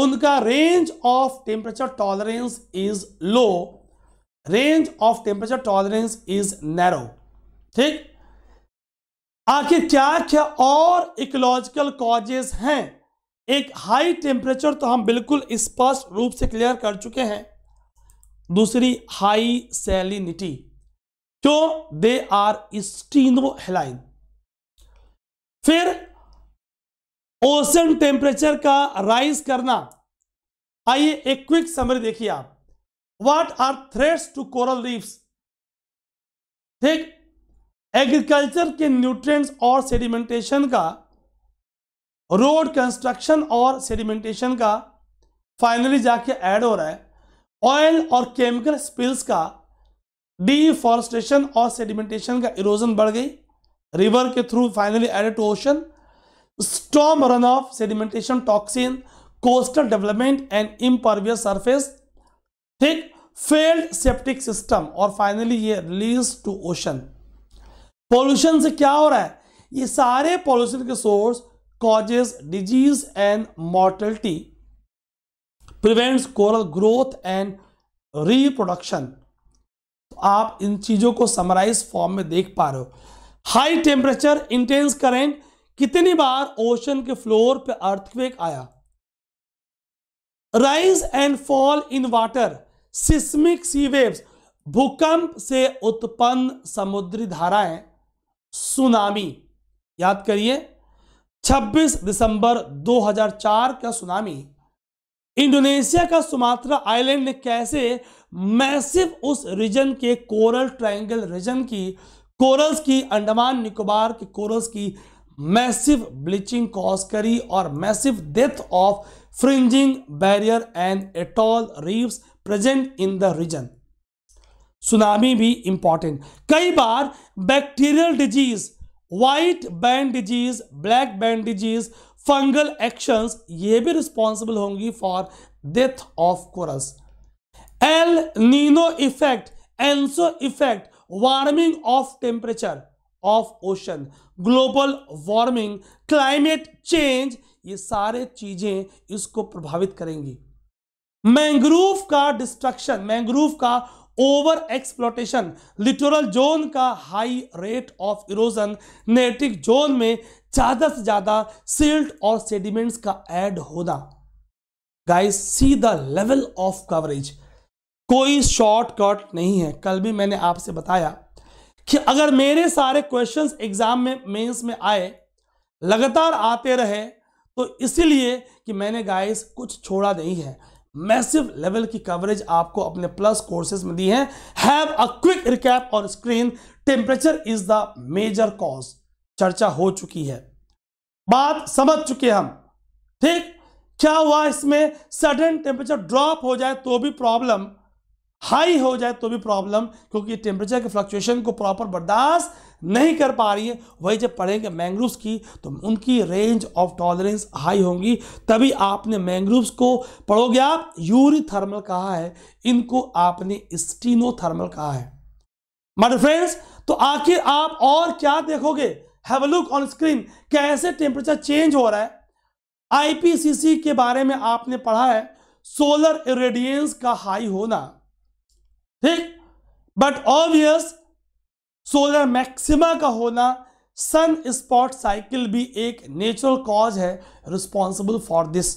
उनका range of temperature tolerance is low, range of temperature tolerance is narrow, ठीक। आखिर क्या क्या और इकोलॉजिकल कॉजेस हैं? एक हाई टेम्परेचर तो हम बिल्कुल स्पष्ट रूप से क्लियर कर चुके हैं। दूसरी हाई सैलिनिटी, क्यों? They are stenohaline. फिर ओशन टेम्परेचर का राइज करना। आइए एक क्विक समरी देखिए आप, what are threats to coral reefs, ठीक। एग्रीकल्चर के न्यूट्रिएंट्स और सेडिमेंटेशन का, रोड कंस्ट्रक्शन और सेडिमेंटेशन का, फाइनली जाके ऐड हो रहा है ऑयल और केमिकल स्पिल्स का, डिफॉरेस्टेशन और सेडिमेंटेशन का, इरोजन बढ़ गई रिवर के through, finally added to ocean, storm run off, sedimentation, toxin, coastal development and impervious surface, ठीक। फेल्ड सेप्टिक सिस्टम और फाइनली ये रिलीज टू ओशन। पॉल्यूशन से क्या हो रहा है? ये सारे पॉल्यूशन के source causes disease and mortality, prevents coral growth and reproduction. तो आप इन चीजों को समराइज फॉर्म में देख पा रहे हो। हाई टेम्परेचर, इंटेंस करेंट, कितनी बार ओशन के फ्लोर पे अर्थक्वेक आया, rise and fall in water, seismic sea waves, भूकंप से उत्पन्न समुद्री धाराएं, सुनामी। याद करिए 26 दिसंबर 2004 का सुनामी, इंडोनेशिया का सुमात्रा आइलैंड ने कैसे मैसिव उस रीजन के कोरल ट्रायंगल रीजन की कोरल्स की, अंडमान निकोबार के कोरल्स की मैसिव ब्लीचिंग कॉज करी और massive death of fringing barrier and atoll reefs present in the region. Tsunami भी इंपॉर्टेंट। कई बार bacterial disease, white band disease, black band disease, fungal actions ये भी रिस्पॉन्सिबल होंगी for death of corals. El Nino effect, also effect, warming of temperature of ocean, global warming, climate change, ये सारे चीजें इसको प्रभावित करेंगी। मैंग्रोव का डिस्ट्रक्शन, मैंग्रोव का ओवर एक्सप्लॉयटेशन, लिटोरल जोन का high rate of erosion, neritic zone में ज्यादा से ज्यादा सिल्ट और सेडिमेंट्स का ऐड होना। Guys see the level of coverage, कोई शॉर्टकट नहीं है। कल भी मैंने आपसे बताया कि अगर मेरे सारे क्वेश्चंस एग्जाम में मेंस में आए, लगातार आते रहे, तो इसीलिए कि मैंने गाइस कुछ छोड़ा नहीं है। मैसिव लेवल की कवरेज आपको अपने प्लस कोर्सेज में दी है। Have a quick recap on screen, temperature is the major cause, चर्चा हो चुकी है, बात समझ चुके हम। ठीक, क्या हुआ इसमें? सडन टेम्परेचर ड्रॉप हो जाए तो भी प्रॉब्लम, हाई हो जाए तो भी प्रॉब्लम, क्योंकि टेम्परेचर के फ्लक्चुएशन को प्रॉपर बर्दाश्त नहीं कर पा रही है। वही जब पढ़ेंगे मैंग्रोव्स की तो उनकी रेंज ऑफ टॉलरेंस हाई होंगी, तभी आपने मैंग्रोव्स को पढ़ोगे। आप यूरीथर्मल कहा है, इनको आपने स्टीनोथर्मल कहा है। माय फ्रेंड्स, तो आखिर आप और क्या देखोगे? Have a look on screen, कैसे टेम्परेचर चेंज हो रहा है। आईपीसीसी के बारे में आपने पढ़ा है, सोलर इरेडियंस का हाई होना, ठीक, बट ऑब्वियस सोलर मैक्सिमा का होना, सन स्पॉट साइकिल भी एक नेचुरल कॉज है रिस्पॉन्सिबल फॉर दिस,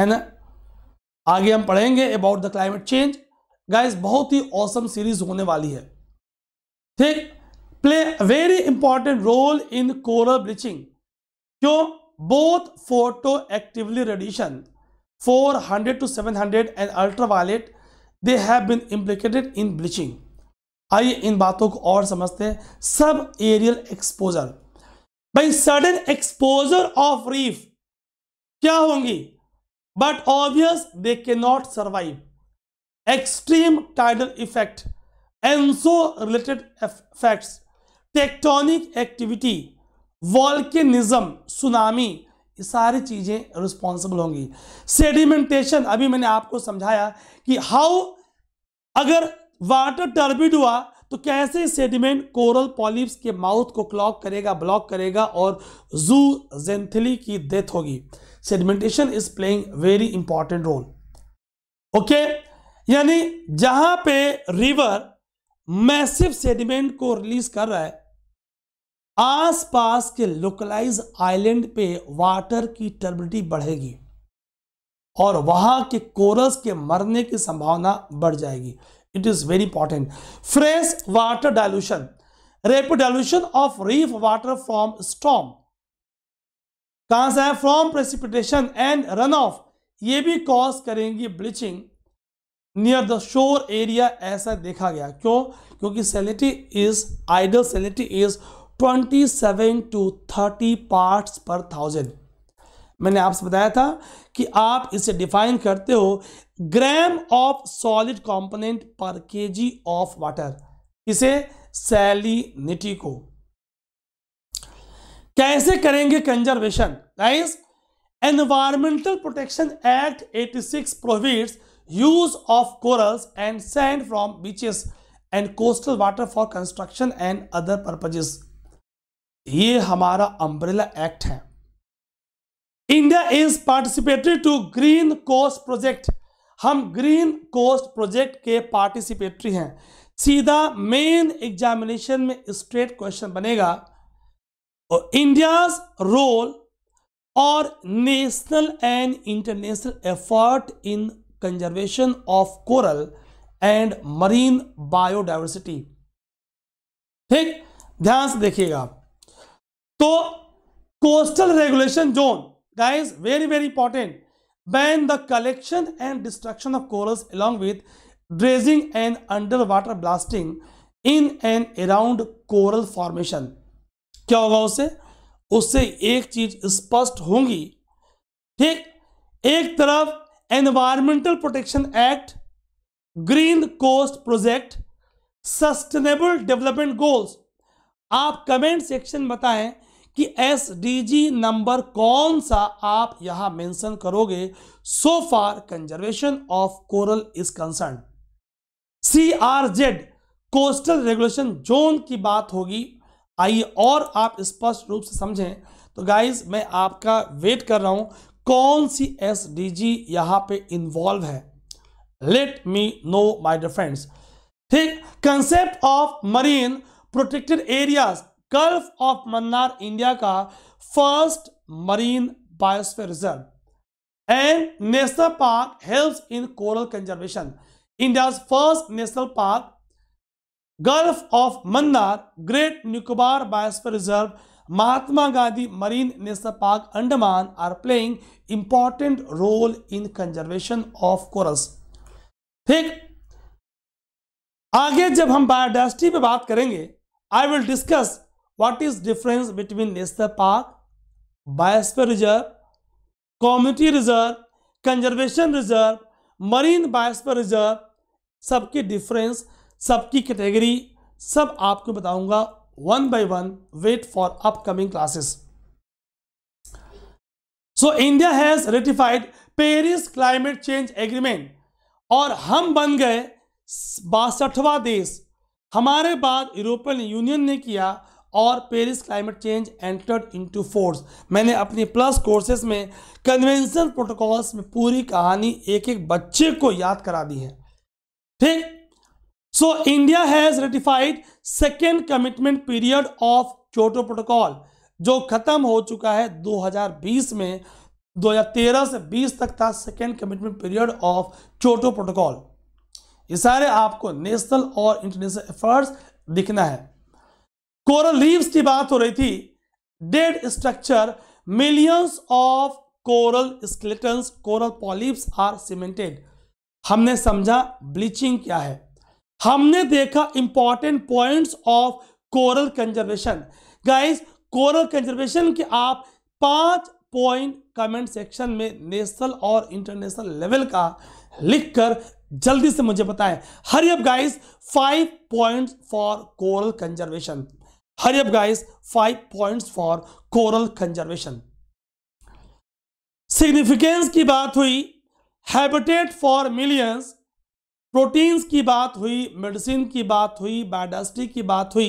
है ना। आगे हम पढ़ेंगे about the climate change. Guys बहुत ही ऑसम सीरीज होने वाली है। ठीक, play very important role in coral bleaching, क्यों? Both photo actively radiation 400 to 700 and ultraviolet, they have been implicated in bleaching. आइए इन बातों को और समझते हैं। सब एरियल एक्सपोजर, भाई सडन एक्सपोजर ऑफ रीफ क्या होंगी, but obvious they can not survive. Extreme tidal effect, ENSO related effects, tectonic activity, volcanism, tsunami, ये सारी चीजें रिस्पॉन्सिबल होंगी। सेडिमेंटेशन, अभी मैंने आपको समझाया कि हाउ, अगर वाटर टर्बिड हुआ तो कैसे सेडिमेंट कोरल पॉलिप्स के माउथ को क्लॉग करेगा, ब्लॉक करेगा और जूजेंथिली की डेथ होगी। Sedimentation is playing very important role. Okay, यानी जहां पे रिवर मैसिव सेडिमेंट को रिलीज कर रहा है, आसपास के लोकलाइज आइलैंड पे वाटर की टर्बिडिटी बढ़ेगी और वहां के कोरल्स के मरने की संभावना बढ़ जाएगी। It is very important. Fresh water dilution, rapid dilution of reef water from storm, कहां से है? From precipitation and run off, ये भी कॉज करेंगी bleaching near the shore area, ऐसा देखा गया। क्यों? क्योंकि salinity is, ideal salinity is 27 to 30 parts per 1000। मैंने आपसे बताया था कि आप इसे डिफाइन करते हो gram of solid component per KG of water, इसे सैलिनिटी को। कैसे करेंगे conservation? Guys, environmental protection act 86 prohibits use of corals and sand from beaches and coastal water for construction and other purposes. ये हमारा umbrella act है। India is participatory to green coast project, हम green coast project के participatory हैं। सीधा main examination में straight question बनेगा, India's role और national and international effort in conservation of coral and marine biodiversity. ठीक, ध्यान से देखिएगा। तो coastal regulation zone, guys very very important, ban the collection and destruction of corals along with dredging and under water blasting in and around coral formation. क्या होगा उससे? उससे एक चीज स्पष्ट होंगी। ठीक, एक तरफ environmental protection act green coast project, sustainable development goals. आप कमेंट सेक्शन बताएं कि एसडीजी नंबर कौन सा आप यहां मेंशन करोगे। So far conservation of coral is concern, CRZ coastal regulation zone की बात होगी। आइए और आप स्पष्ट रूप से समझें। तो गाइज मैं आपका वेट कर रहा हूं, कौन सी एसडीजी यहां पे इन्वॉल्व है, let me know my dear friends. ठीक, concept of marine protected areas, gulf of Mannar India का first marine biosphere reserve and national park helps in coral conservation. India's first national park gulf of Mannar, great Nicobar biosphere reserve, Mahatma Gandhi marine national park, Andaman are playing important role in conservation of corals. ठीक, आगे जब हम biodiversity पे बात करेंगे, I will discuss what is difference between national park, biosphere reserve, community reserve, conservation reserve, marine biosphere reserve, सबकी difference, सबकी category, सब आपको बताऊंगा one by one. Wait for upcoming classes. So India has ratified Paris climate change agreement और हम बन गए 62वां देश। हमारे बाद यूरोपियन यूनियन ने किया और Paris climate change entered into force. मैंने अपने प्लस कोर्सेज में कन्वेंशन प्रोटोकॉल्स में पूरी कहानी एक एक बच्चे को याद करा दी है। ठीक, so India has ratified second commitment period of Kyoto protocol जो खत्म हो चुका है 2020 में। 2013 से 20 तक था second commitment period of Kyoto protocol. ये सारे आपको नेशनल और इंटरनेशनल एफर्ट्स दिखना है। कोरल रीफ्स की बात हो रही थी, dead structure, millions of coral skeletons, coral polyps are cemented. हमने समझा ब्लीचिंग क्या है, हमने देखा important points of coral conservation. Guys, coral conservation के आप 5 पॉइंट कमेंट सेक्शन में नेशनल और इंटरनेशनल लेवल का लिखकर जल्दी से मुझे बताएं। Hurry up guys, 5 points for coral conservation. Hurry up guys, 5 points for coral conservation. Significance की बात हुई, हैबिटेट फॉर मिलियंस, प्रोटीन्स की बात हुई, मेडिसिन की बात हुई, बायोडायवर्सिटी की बात हुई,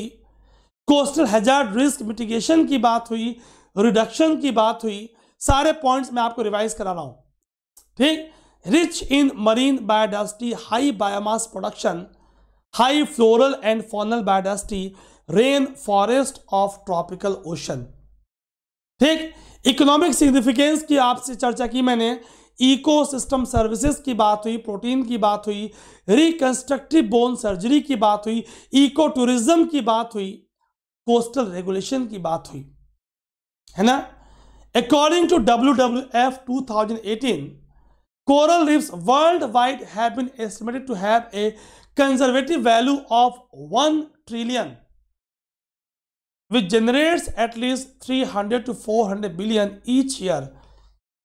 कोस्टल हैजार्ड रिस्क मिटिगेशन की बात हुई, रिडक्शन की बात हुई। सारे पॉइंट्स मैं आपको रिवाइज करा रहा हूं। ठीक, rich in marine biodiversity, high biomass production, high floral and faunal biodiversity, rain forest of tropical ocean. ठीक, इकोनॉमिक सिग्निफिकेंस की आपसे चर्चा की मैंने, इकोसिस्टम सर्विसेज की बात हुई, प्रोटीन की बात हुई, रिकंस्ट्रक्टिव बोन सर्जरी की बात हुई, इको टूरिज्म की बात हुई, कोस्टल रेगुलेशन की बात हुई, है ना। According to WWF 2018, coral reefs world wide have been estimated to have a conservative value of 1 trillion, which generates at least 300 to 400 billion each year.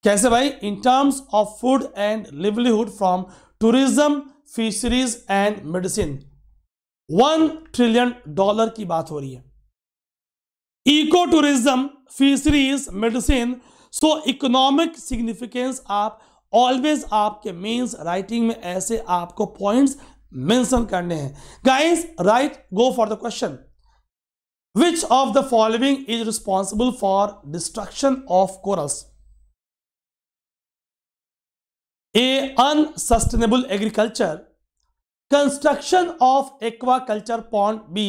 कैसे भाई? In terms of food and livelihood from tourism, fisheries and medicine. $1 trillion की बात हो रही है, eco tourism, fisheries, medicine. So economic significance आप always आपके mains writing में ऐसे आपको पॉइंट्स मेंशन करने हैं। Guys right, go for the question. Which of the following is responsible for destruction of corals? A, unsustainable agriculture, construction of aquaculture pond, B,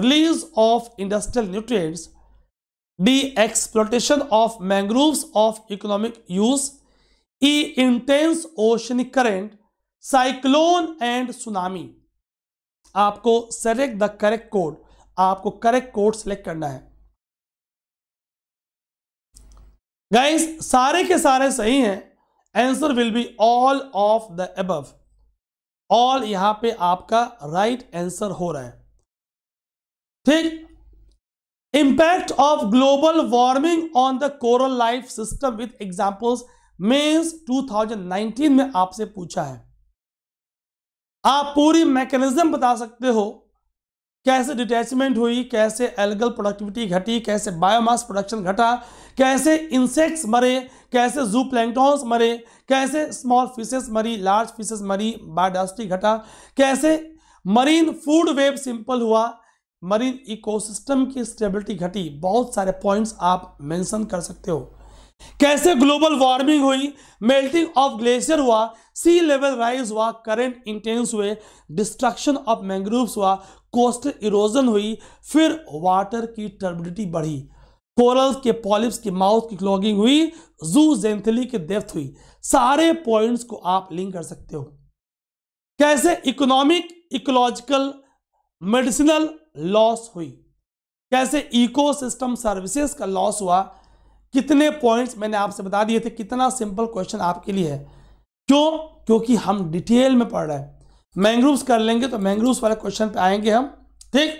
release of industrial nutrients, D, exploitation of mangroves of economic use, E, intense oceanic current, cyclone and tsunami. आपको select the correct code, आपको correct code select करना है। Guys, सारे के सारे सही हैं। Answer will be all of the above. All यहां पे आपका राइट आंसर हो रहा है। ठीक, impact of global warming on the coral life system with examples, mains 2019 में आपसे पूछा है। आप पूरी मैकेनिज्म बता सकते हो, कैसे डिटैचमेंट हुई, कैसे एल्गल प्रोडक्टिविटी घटी, कैसे बायोमास प्रोडक्शन घटा, कैसे इंसेक्ट्स मरे, कैसे जू प्लैंक्टॉन्स मरे, कैसे स्मॉल फिशेस मरी, लार्ज फिशेस मरी, बायोडाइवर्सिटी घटा, कैसे मरीन फूड वेव सिंपल हुआ, मरीन इकोसिस्टम की स्टेबिलिटी घटी। बहुत सारे पॉइंट्स आप मेंशन कर सकते हो। कैसे ग्लोबल वार्मिंग हुई, मेल्टिंग ऑफ ग्लेशियर हुआ, सी लेवल राइज हुआ, करंट इंटेंस हुए, डिस्ट्रक्शन ऑफ मैंग्रोव्स हुआ, कोस्टल इरोजन हुई, फिर वाटर की टर्बिडिटी बढ़ी, कोरल्स के पॉलिप्स की माउथ की क्लॉगिंग हुई, जू जेंथली की डेथ हुई। सारे पॉइंट्स को आप लिंक कर सकते हो। कैसे इकोनॉमिक, इकोलॉजिकल, मेडिसिनल लॉस हुई, कैसे इकोसिस्टम सर्विसेज का लॉस हुआ। कितने पॉइंट्स मैंने आपसे बता दिए थे। कितना सिंपल क्वेश्चन आपके लिए है। क्यों? क्योंकि हम डिटेल में पढ़ रहे हैं। मैंग्रोव्स कर लेंगे तो मैंग्रोव्स वाले क्वेश्चन पे आएंगे हम। ठीक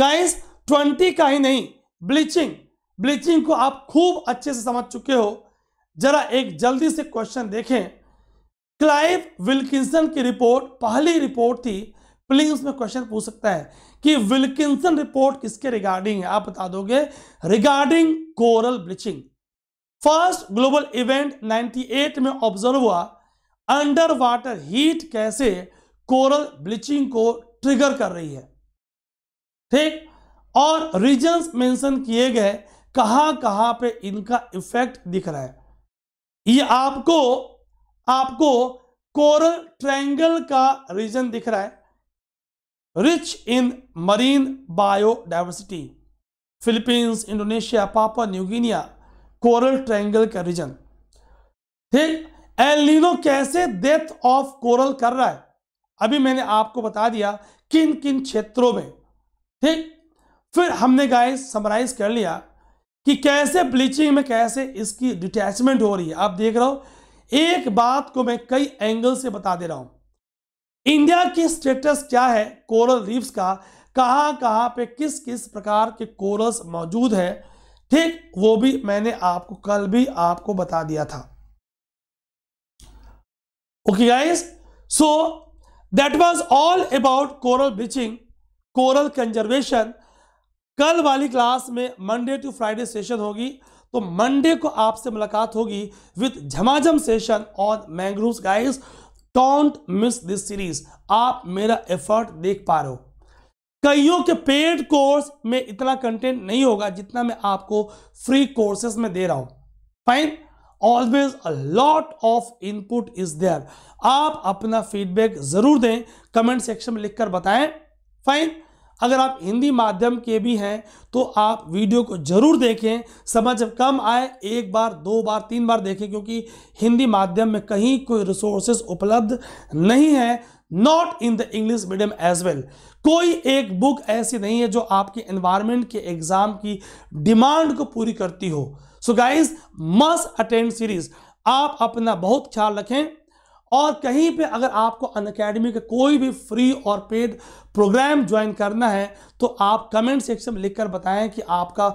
गाइस, 20 का ही नहीं, ब्लीचिंग को आप खूब अच्छे से समझ चुके हो। जरा एक जल्दी से क्वेश्चन देखें। क्लाइव विल्किंसन की रिपोर्ट पहली रिपोर्ट थी। प्लीज में क्वेश्चन पूछ सकता है कि विल्किंसन रिपोर्ट किसके रिगार्डिंग है, आप बता दोगे। Regarding coral bleaching. First global event 98 में ऑब्जर्व हुआ। अंडर वाटर हीट कैसे कोरल ब्लीचिंग को ट्रिगर कर रही है। ठीक, और रीजन्स मेंशन किए गए कहां कहां पे इनका इफेक्ट दिख रहा है। ये आपको कोरल ट्रायंगल का रीजन दिख रहा है, rich in marine biodiversity, Philippines, Indonesia, Papua New Guinea, coral triangle का रीजन। ठीक, एल नीनो कैसे डेथ ऑफ कोरल कर रहा है, अभी मैंने आपको बता दिया किन किन क्षेत्रों में। ठीक, फिर हमने गाइस समराइज कर लिया कि कैसे ब्लीचिंग में कैसे इसकी डिटैचमेंट हो रही है। आप देख रहे हो, एक बात को मैं कई एंगल से बता दे रहा हूं। इंडिया की स्टेटस क्या है कोरल रीफ्स का, कहां कहां पे किस किस प्रकार के कोरल्स मौजूद है। ठीक, वो भी मैंने आपको कल भी आपको बता दिया था। Okay guys, so that was all about coral bleaching, coral conservation. कल वाली क्लास में मंडे टू फ्राइडे सेशन होगी, तो मंडे को आपसे मुलाकात होगी विद झमाझम session on mangroves. Guys, don't miss this series. आप मेरा एफर्ट देख पा रहे हो। कईयों के पेड कोर्स में इतना कंटेंट नहीं होगा जितना मैं आपको फ्री कोर्सेस में दे रहा हूं। Fine, always a lot of input is there. आप अपना फीडबैक जरूर दें, कमेंट सेक्शन में लिखकर बताएं। फाइन, अगर आप हिंदी माध्यम के भी हैं तो आप वीडियो को जरूर देखें। समझ कम आए, एक बार, दो बार, तीन बार देखें, क्योंकि हिंदी माध्यम में कहीं कोई रिसोर्सेज उपलब्ध नहीं है। Not in the English medium as well. कोई एक बुक ऐसी नहीं है जो आपके एनवायरनमेंट के एग्जाम की डिमांड को पूरी करती हो। So guys, must attend series. आप अपना बहुत ख्याल रखें, और कहीं पे अगर आपको अनअकैडमी का कोई भी फ्री और पेड प्रोग्राम ज्वाइन करना है तो आप कमेंट सेक्शन में लिखकर बताएं कि आपका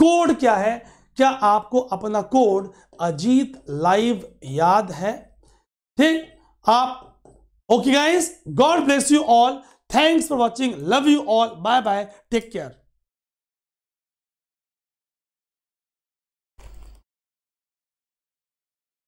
कोड क्या है। क्या आपको अपना कोड अजीत लाइव याद है? ठीक आप, okay guys, God bless you all. Thanks for watching, love you all, bye bye, take care.